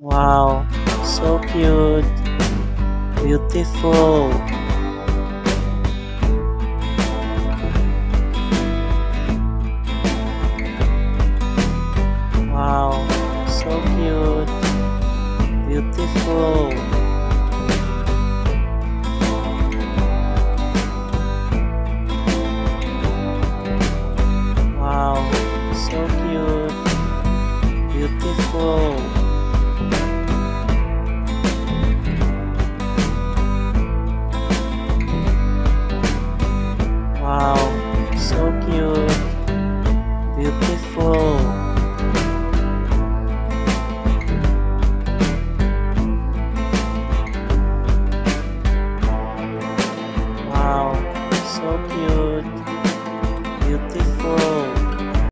Wow, so cute, beautiful. Wow, so cute, beautiful.